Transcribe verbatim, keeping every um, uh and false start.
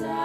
inside.